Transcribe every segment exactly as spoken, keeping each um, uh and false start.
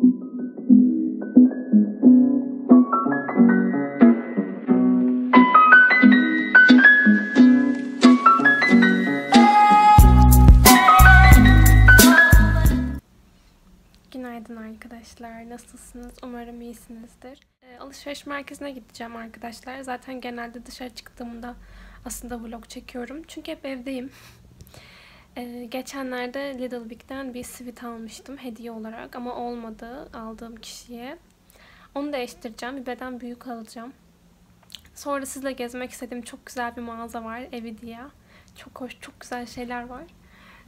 Günaydın arkadaşlar. Nasılsınız? Umarım iyisinizdir. Alışveriş merkezine gideceğim arkadaşlar. Zaten genelde dışarı çıktığımda aslında vlog çekiyorum. Çünkü hep evdeyim. Ee, geçenlerde Lidl Bic'ten bir sivit almıştım hediye olarak ama olmadı aldığım kişiye. Onu değiştireceğim. Bir beden büyük alacağım. Sonra sizle gezmek istediğim çok güzel bir mağaza var. Evidea. Çok hoş, çok güzel şeyler var.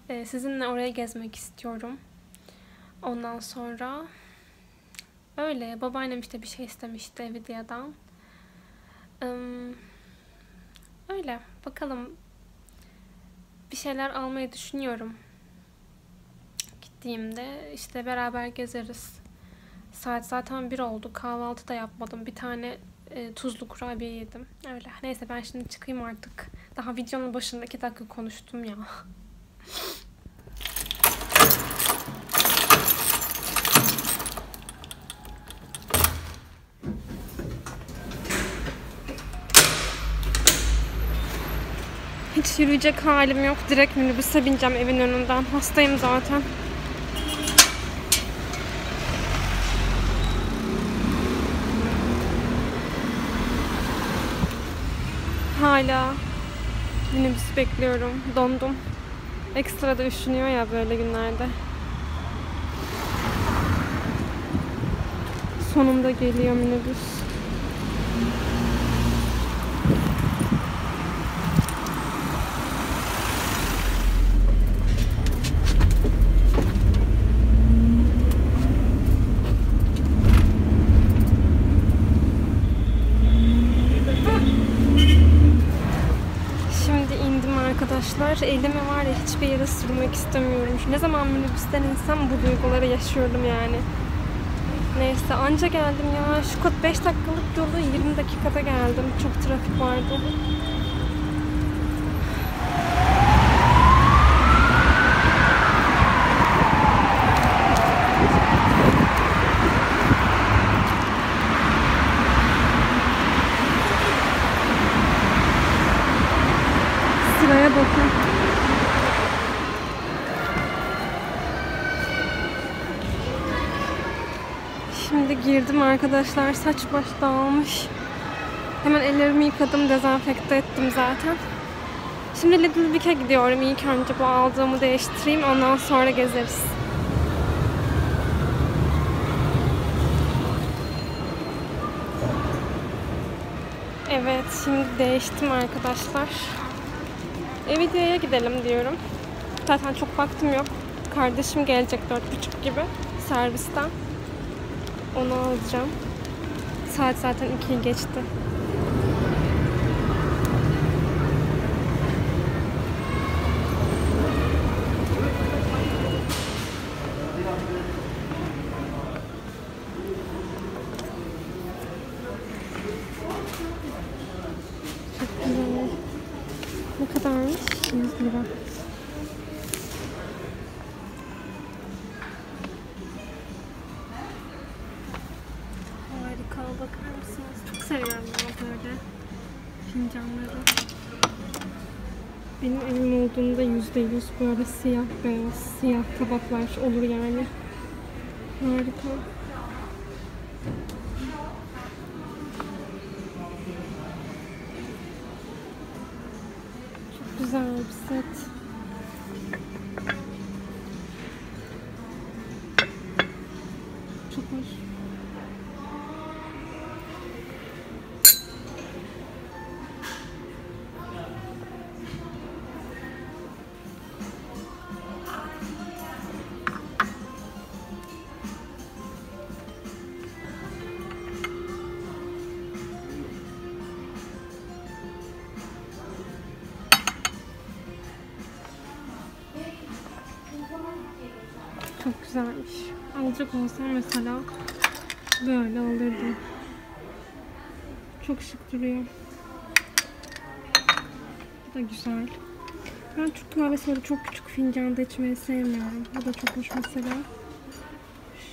Ee, sizinle oraya gezmek istiyorum. Ondan sonra öyle. Babaannem işte bir şey istemişti Evidea'dan. Ee, öyle. Bakalım. Bir şeyler almayı düşünüyorum. Gittiğimde işte beraber gezeriz. Saat zaten bir oldu. Kahvaltı da yapmadım. Bir tane e, tuzlu kurabiye yedim. Öyle. Neyse ben şimdi çıkayım artık. Daha videonun başında iki dakika konuştum ya. Hiç yürüyecek halim yok. Direkt minibüse bineceğim evin önünden. Hastayım zaten. Hala minibüs bekliyorum. Dondum. Ekstra da üşünüyor ya böyle günlerde. Sonunda geliyor minibüs. Elimi var ya hiçbir yere sürmek istemiyorum. Ne zaman minibüsten insem bu duyguları yaşıyorum yani. Neyse anca geldim ya. Şu beş dakikalık yolu yirmi dakikada geldim. Çok trafik vardı. Sıraya bakın. Şimdi girdim arkadaşlar. Saç baş dağılmış. Hemen ellerimi yıkadım. Dezenfekte ettim zaten. Şimdi Lidl Bic'e gidiyorum. İlk önce bu aldığımı değiştireyim. Ondan sonra gezeriz. Evet. Şimdi değiştim arkadaşlar. Evidea'ya gidelim diyorum. Zaten çok vaktim yok. Kardeşim gelecek dört buçuk gibi. Servisten. Onu alacağım. Saat zaten ikiyi geçti. Çok güzel. Ne kadarmış? yüz lira. Bakar mısınız? Çok seviyorum ben böyle fincanları. Benim evim olduğunda yüzde yüz böyle siyah beyaz, siyah tabaklar olur yani. Harika. Çok güzel bir set. Çok hoş. Çok güzelmiş. Alacak olsam mesela böyle alırdım. Çok şık duruyor. Bu da güzel. Ben Türk kahvesi çok küçük fincanda içmeyi sevmiyorum. Bu da çok hoş mesela.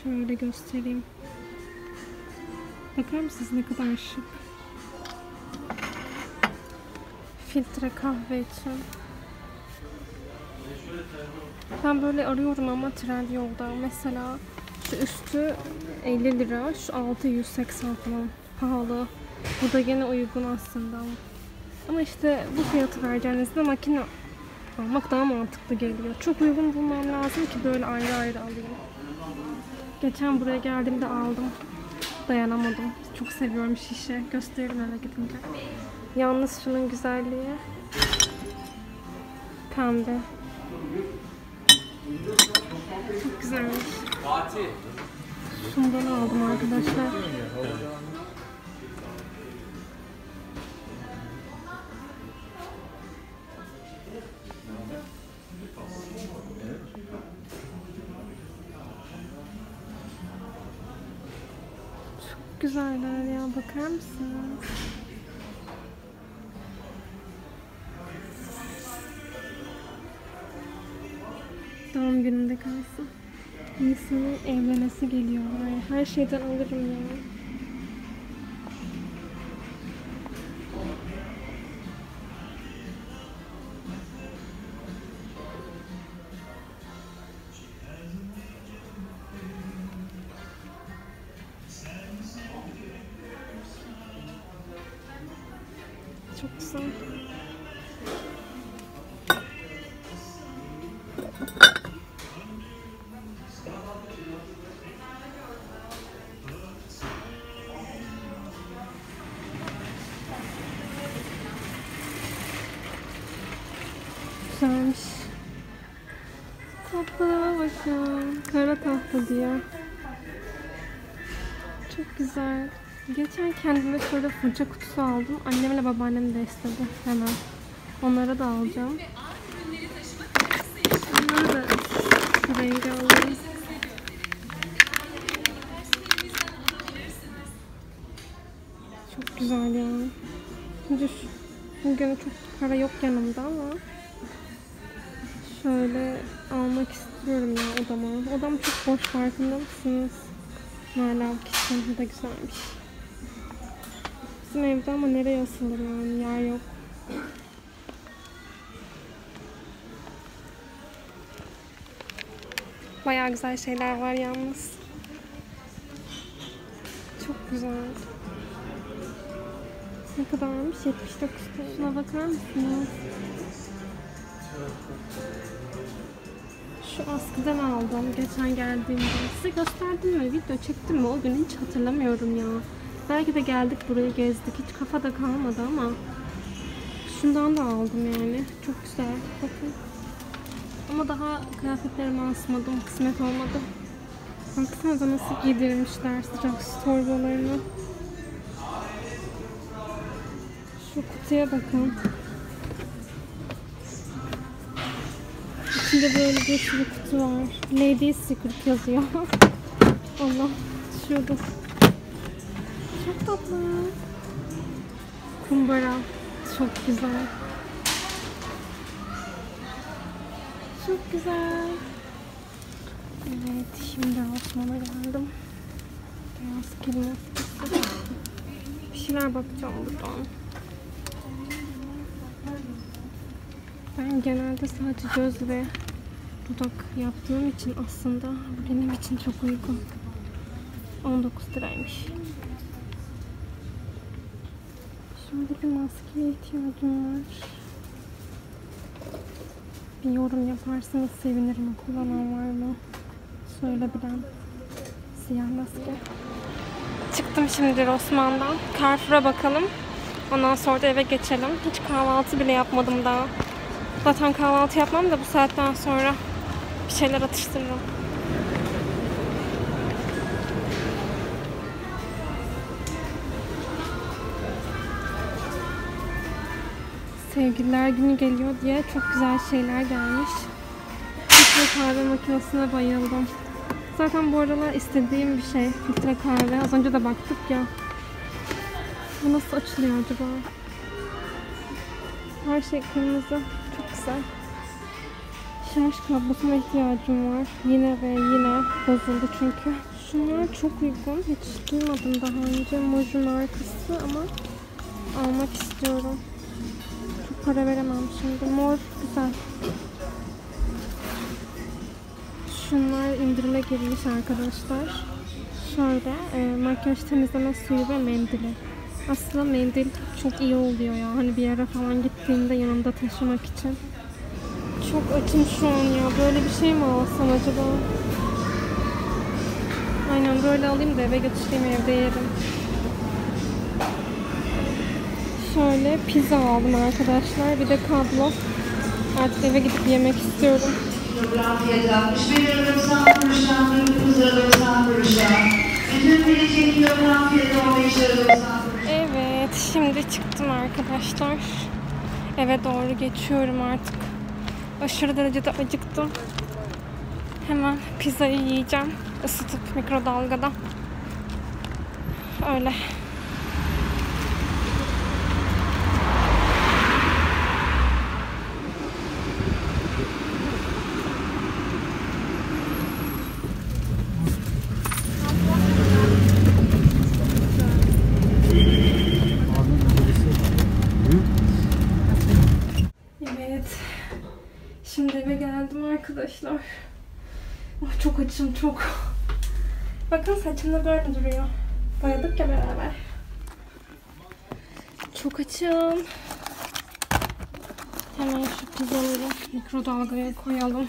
Şöyle göstereyim. Bakar mısınız ne kadar şık. Filtre kahve için. Ben böyle arıyorum ama Trendyol'da. Mesela şu üstü elli lira, şu altı yüz seksen falan. Pahalı. Bu da gene uygun aslında. Ama işte bu fiyatı vereceğinizde makine almak daha mantıklı geliyor. Çok uygun bulmam lazım ki böyle ayrı ayrı alayım. Geçen buraya geldiğimde aldım. Dayanamadım. Çok seviyorum şişe. Gösteririm eve gidince. Yalnız şunun güzelliği. Pembe. Çok güzelmiş. Şundan aldım arkadaşlar. Çok güzeller ya, bakar mısınız? Doğum gününde kalsın. İnsanın evlenesi geliyor. Ay, her şeyden alırım ya. Çok güzel. Güzelmiş. Tatlılara bakın. Kara tahta diyor. Çok güzel. Geçen kendime şöyle fırça kutusu aldım. Annemle babaannem de istedi hemen. Onlara da alacağım. Bunları da şu rengi alayım. Çok güzel ya. Şimdi şu, bugün çok para yok yanımda ama şöyle almak istiyorum ya odama. Odam çok boş, farkında mısınız? Maalesef kişinin de güzelmiş. Bizim evde ama nereye asılır yani, yer yok. Bayağı güzel şeyler var yalnız. Çok güzel. Ne kadarmış? yetmiş dokuz lirasına bakar mısınız? Şu askıdan aldım geçen geldiğimde. Size gösterdim mi? Video çektim mi? O gün hiç hatırlamıyorum ya. Belki de geldik buraya, gezdik. Hiç kafada kalmadı ama şundan da aldım yani. Çok güzel. Bakın. Ama daha kıyafetlerimi asmadım. Kısmet olmadı. Baksanıza nasıl giydirmişler sıcak su torbalarını. Şu kutuya bakın. İçinde böyle bir sürü kutu var. Lady Secret yazıyor. Allah. Şurada. Çok tatlı. Kumbara. Çok güzel. Çok güzel. Evet. Şimdi asmama geldim. Beyaz kelime. Bir şeyler bakacağım buradan. Ben genelde sadece göz ve dudak yaptığım için aslında benim için çok uygun. on dokuz liraymış. Şimdi bir maskeye ihtiyacım var. Bir yorum yaparsanız sevinirim. Kullanan var mı? Söyleyebilirim. Siyah maske. Çıktım şimdi Osman'dan. Carrefour'a bakalım. Ondan sonra da eve geçelim. Hiç kahvaltı bile yapmadım daha. Zaten kahvaltı yapmam da bu saatten sonra bir şeyler atıştırırım. Sevgililer günü geliyor diye çok güzel şeyler gelmiş. Filtre kahve makinesine bayıldım. Zaten bu aralar istediğim bir şey filtre kahve. Az önce de baktık ya. Bu nasıl açılıyor acaba? Her şey kırmızı. Çok güzel. Şarj kablosuna ihtiyacım var. Yine ve yine bozuldu çünkü. Şunlar çok uygun. Hiç duymadım daha önce. Mojun arkası ama almak istiyorum. Çok para veremem şimdi. Mor güzel. Şunlar indirime girmiş arkadaşlar. Şöyle e, makyaj temizleme suyu ve mendili. Aslında mendil çok iyi oluyor ya. Hani bir yere falan gittiğimde yanımda taşımak için. Çok açım şu an ya. Böyle bir şey mi alsam acaba? Aynen böyle alayım da eve götüreyim, evde yerim. Şöyle pizza aldım arkadaşlar. Bir de kablo. Artık eve gidip yemek istiyorum. Evet, şimdi çıktım arkadaşlar. Eve doğru geçiyorum artık. Aşırı derecede acıktım. Hemen pizzayı yiyeceğim. Isıtıp mikrodalgada. Öyle. Arkadaşlar. Oh, çok açım çok. Bakın saçımda böyle duruyor. Boyadık ya beraber. Çok açım. Hemen şu pizzaları mikrodalgaya koyalım.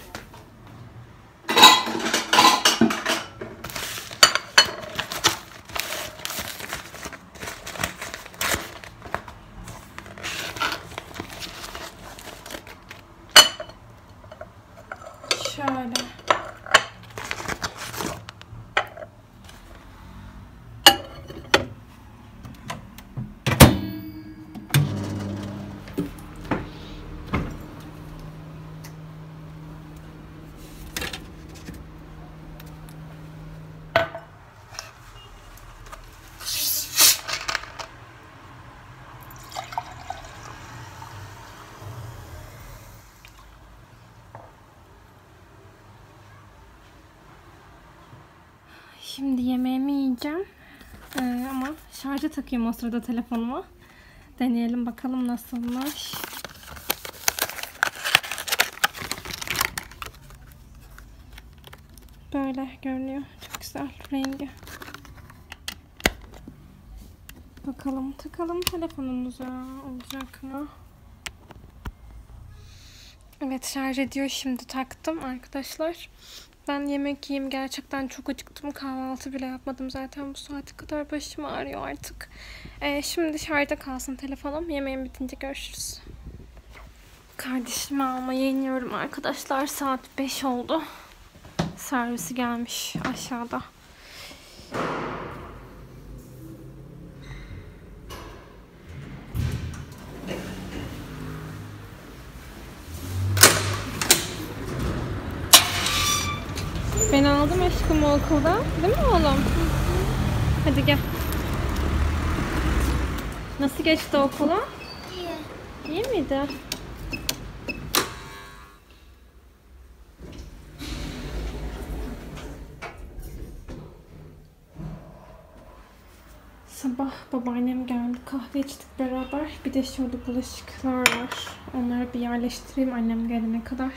Şimdi yemeğimi yiyeceğim ee, ama şarja takıyorum o sırada telefonuma. Deneyelim bakalım nasılmış. Böyle görünüyor. Çok güzel rengi. Bakalım takalım telefonumuza. Olacak mı? Evet, şarj ediyor. Şimdi taktım arkadaşlar. Ben yemek yiyeyim. Gerçekten çok acıktım. Kahvaltı bile yapmadım zaten bu saate kadar. Başım ağrıyor artık. Ee, şimdi dışarıda kalsın telefonum. Yemeğim bitince görüşürüz. Kardeşimi almaya iniyorum arkadaşlar. Saat beş oldu. Servisi gelmiş aşağıda. Beni aldım aşkım okulda. Değil mi oğlum? Hı hı. Hadi gel. Nasıl geçti okula? İyi. İyi miydi? Sabah babaannem geldi. Kahve içtik beraber. Bir de şurada bulaşıklar var. Onları bir yerleştireyim annem gelene kadar.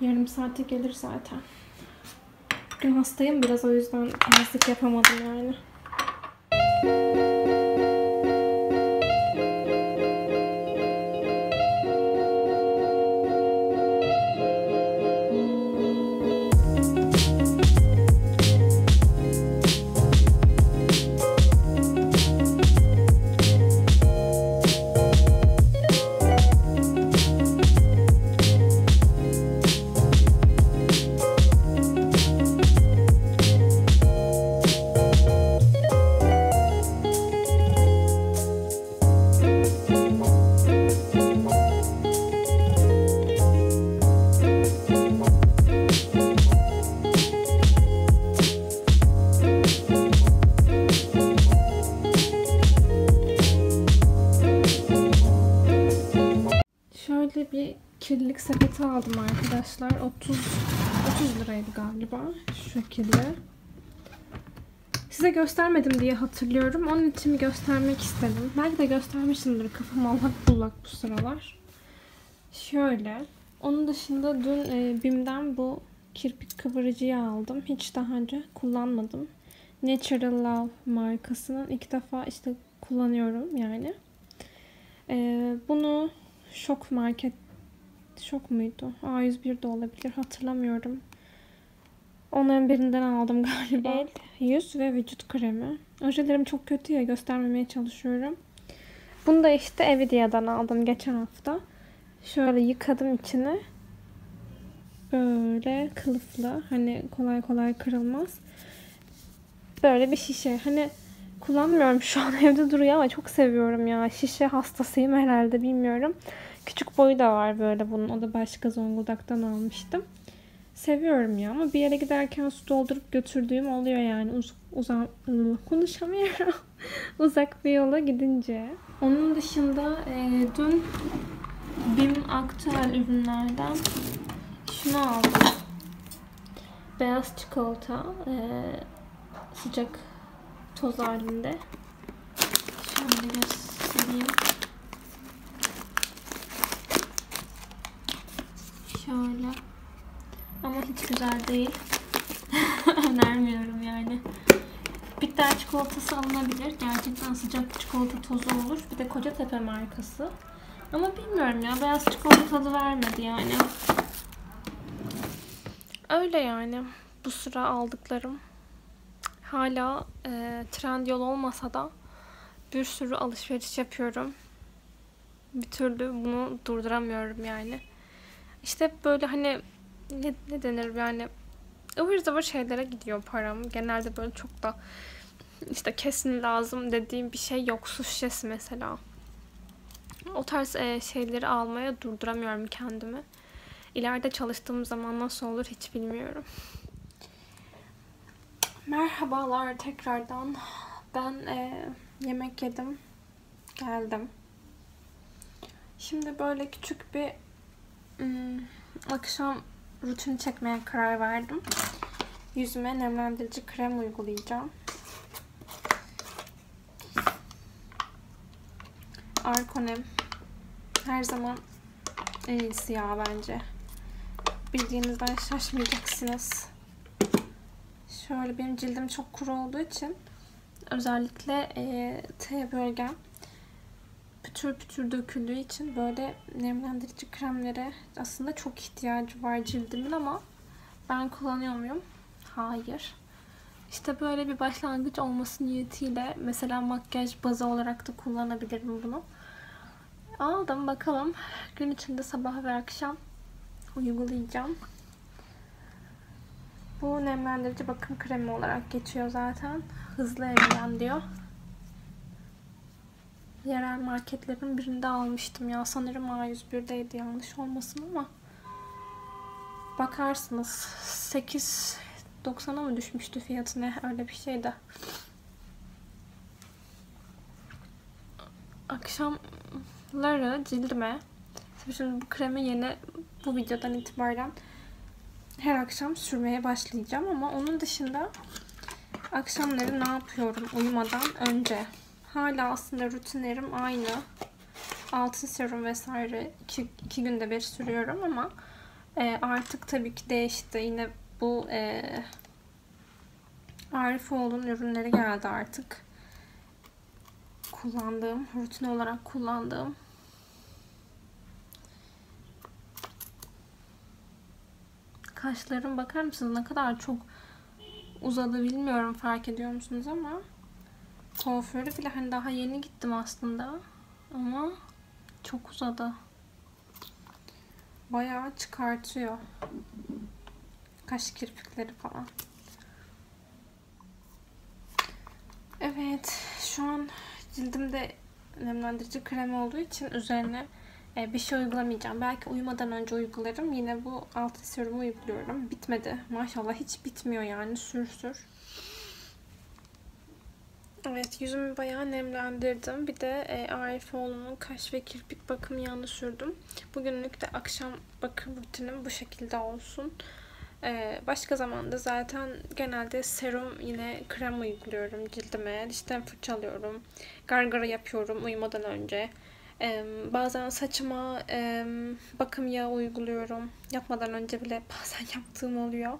Yarım saate gelir zaten. Bugün hastayım biraz, o yüzden temizlik yapamadım yani. Kirlilik sepeti aldım arkadaşlar. otuz otuz liraydı galiba. Şu şekilde. Size göstermedim diye hatırlıyorum. Onun için göstermek istedim. Belki de göstermişimdir. Kafam allak bullak bu sıralar. Şöyle. Onun dışında dün e, BİM'den bu kirpik kıvırıcıyı aldım. Hiç daha önce kullanmadım. Natural Love markasının ilk defa işte kullanıyorum yani. E, bunu Şok Market, Şok muydu? A yüz bir'de olabilir. Hatırlamıyorum. Onların birinden aldım galiba. El, yüz ve vücut kremi. Ojelerim çok kötü ya, göstermemeye çalışıyorum. Bunu da işte Evidea'dan aldım geçen hafta. Şöyle yıkadım içini. Böyle kılıflı. Hani kolay kolay kırılmaz. Böyle bir şişe. Hani kullanmıyorum şu an, evde duruyor ama çok seviyorum ya. Şişe hastasıyım herhalde, bilmiyorum. Küçük boyu da var böyle bunun. O da başka Zonguldak'tan almıştım. Seviyorum ya, ama bir yere giderken su doldurup götürdüğüm oluyor yani. Uz uzan konuşamıyorum. Uzak bir yola gidince. Onun dışında e, dün BİM aktüel ürünlerden şunu aldım. Beyaz çikolata e, sıcak toz halinde. Şöyle göstereyim. Şöyle. Ama hiç güzel değil. Önermiyorum yani. Bitter çikolatası alınabilir. Gerçekten sıcak çikolata tozu olur. Bir de Koca Tepe markası. Ama bilmiyorum ya, beyaz çikolata tadı vermedi yani. Öyle yani. Bu sıra aldıklarım. Hala e, Trendyol olmasa da bir sürü alışveriş yapıyorum. Bir türlü bunu durduramıyorum yani. İşte hep böyle hani Ne, ne denir yani, ıvır zıvır şeylere gidiyor param. Genelde böyle çok da işte kesin lazım dediğim bir şey yok. Su şişesi mesela. O tarz e, şeyleri almaya durduramıyorum kendimi. İleride çalıştığım zaman nasıl olur hiç bilmiyorum. Merhabalar tekrardan. Ben e, yemek yedim. Geldim. Şimdi böyle küçük bir ım, akşam rutin çekmeye karar verdim. Yüzüme nemlendirici krem uygulayacağım. Arkonem. Her zaman en iyisi ya bence. Bildiğinizden şaşmayacaksınız. Şöyle benim cildim çok kuru olduğu için özellikle e, T bölgem pütür pütür döküldüğü için böyle nemlendirici kremlere aslında çok ihtiyacı var cildimin, ama ben kullanıyor muyum? Hayır. İşte böyle bir başlangıç olması niyetiyle mesela makyaj bazı olarak da kullanabilirim bunu. Aldım, bakalım. Gün içinde sabah ve akşam uygulayacağım. Bu nemlendirici bakım kremi olarak geçiyor zaten. Hızlı emlen diyor. Yerel marketlerin birinde almıştım ya. Sanırım A yüz bir'deydi, yanlış olmasın ama. Bakarsınız. sekiz doksana mı düşmüştü fiyatı, ne öyle bir şeydi. Akşamları cildime, şimdi bu kremi yeni bu videodan itibaren her akşam sürmeye başlayacağım, ama onun dışında akşamları ne yapıyorum uyumadan önce? Hala aslında rutinlerim aynı. Altın serum vesaire iki, iki günde bir sürüyorum, ama e, artık tabii ki değişti. Yine bu e, Arifoğlu'nun ürünleri geldi artık. Kullandığım, rutin olarak kullandığım. Kaşlarım bakar mısınız? Ne kadar çok uzadı bilmiyorum, fark ediyor musunuz ama. Kuaförü bile hani daha yeni gittim aslında ama çok uzadı. Bayağı çıkartıyor. Kaş kirpikleri falan. Evet, şu an cildimde nemlendirici krem olduğu için üzerine bir şey uygulamayacağım. Belki uyumadan önce uygularım. Yine bu altın serumu uyguluyorum. Bitmedi. Maşallah hiç bitmiyor yani, sür sür. Evet, yüzümü bayağı nemlendirdim. Bir de e, Arifoğlu'nun kaş ve kirpik bakım yağını sürdüm. Bugünlük de akşam bakım rutinim bu şekilde olsun. Ee, başka zamanda zaten genelde serum, yine krem uyguluyorum cildime, dişten fırçalıyorum, gargara yapıyorum uyumadan önce. Ee, bazen saçıma e, bakım yağı uyguluyorum. Yapmadan önce bile bazen yaptığım oluyor.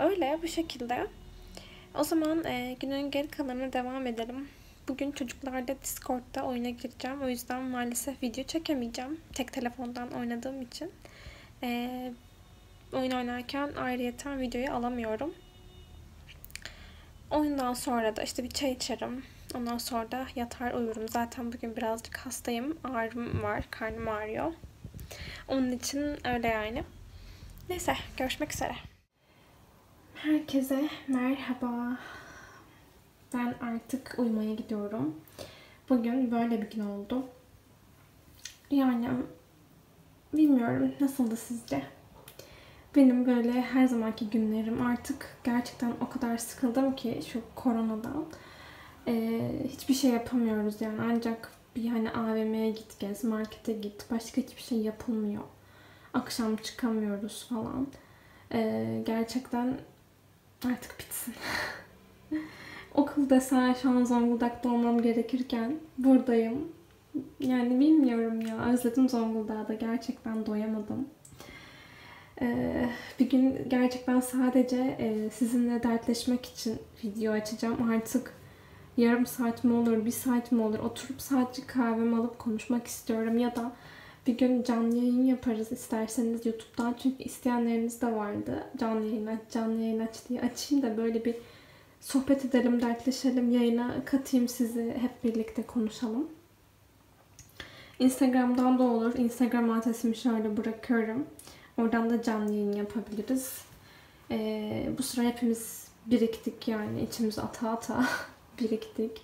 Öyle, bu şekilde. O zaman e, günün geri kalanına devam edelim. Bugün çocuklarla Discord'da oyuna gireceğim. O yüzden maalesef video çekemeyeceğim. Tek telefondan oynadığım için. Ee, oyun oynarken ayrıyeten videoyu alamıyorum. Oyundan sonra da işte bir çay içerim. Ondan sonra da yatar uyurum. Zaten bugün birazcık hastayım. Ağrım var. Karnım ağrıyor. Onun için öyle yani. Neyse, görüşmek üzere. Herkese merhaba. Ben artık uyumaya gidiyorum. Bugün böyle bir gün oldu. Yani bilmiyorum, nasıldı sizce? Benim böyle her zamanki günlerim, artık gerçekten o kadar sıkıldım ki şu koronadan. Ee, hiçbir şey yapamıyoruz yani, ancak bir hani A V M'ye git gez, markete git, başka hiçbir şey yapılmıyor. Akşam çıkamıyoruz falan. Ee, gerçekten artık bitsin. Okul desen şu an Zonguldak'ta olmam gerekirken buradayım. Yani bilmiyorum ya, özledim Zonguldak'ı da, gerçekten doyamadım. Ee, bir gün gerçekten sadece e, sizinle dertleşmek için video açacağım. Artık yarım saat mi olur, bir saat mi olur, oturup sadece kahvemi alıp konuşmak istiyorum. Ya da bir gün canlı yayın yaparız isterseniz YouTube'dan, çünkü isteyenleriniz de vardı. Canlı yayın aç, canlı yayın aç diye açayım da böyle bir sohbet edelim, dertleşelim, yayına katayım sizi, hep birlikte konuşalım. Instagram'dan da olur. Instagram adresimi şöyle bırakıyorum. Oradan da canlı yayın yapabiliriz. Ee, bu sıra hepimiz biriktik yani, içimiz ata ata biriktik.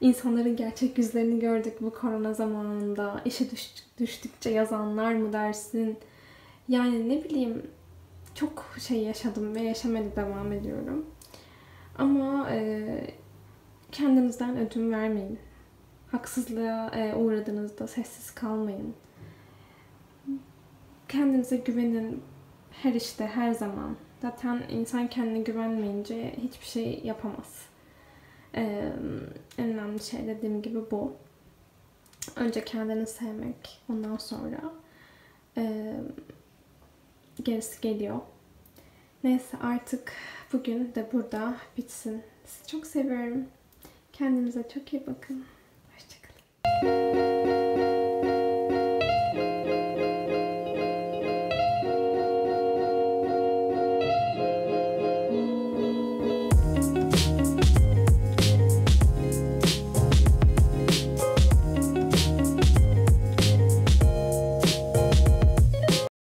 İnsanların gerçek yüzlerini gördük bu korona zamanında. İşe düştük, düştükçe yazanlar mı dersin? Yani ne bileyim, çok şey yaşadım ve yaşamaya devam ediyorum. Ama e, kendinizden ödün vermeyin. Haksızlığa e, uğradığınızda sessiz kalmayın. Kendinize güvenin, her işte, her zaman. Zaten insan kendine güvenmeyince hiçbir şey yapamaz. Ee, en önemli şey dediğim gibi bu. Önce kendini sevmek, ondan sonra e, gerisi geliyor. Neyse, artık bugün de burada bitsin. Sizi çok seviyorum. Kendinize çok iyi bakın. Hoşçakalın.